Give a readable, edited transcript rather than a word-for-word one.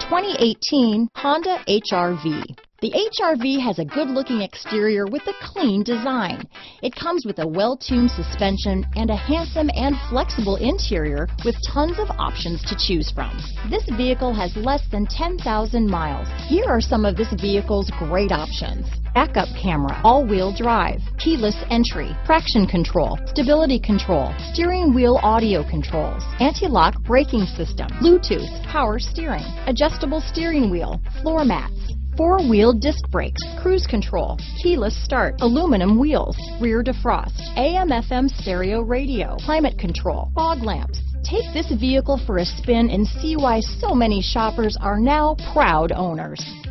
2018 Honda HR-V. The HR-V has a good-looking exterior with a clean design. It comes with a well-tuned suspension and a handsome and flexible interior with tons of options to choose from. This vehicle has less than 10,000 miles. Here are some of this vehicle's great options: backup camera, all-wheel drive, keyless entry, traction control, stability control, steering wheel audio controls, anti-lock braking system, Bluetooth, power steering, adjustable steering wheel, floor mats, four-wheel disc brakes, cruise control, keyless start, aluminum wheels, rear defrost, AM/FM stereo radio, climate control, fog lamps. Take this vehicle for a spin and see why so many shoppers are now proud owners.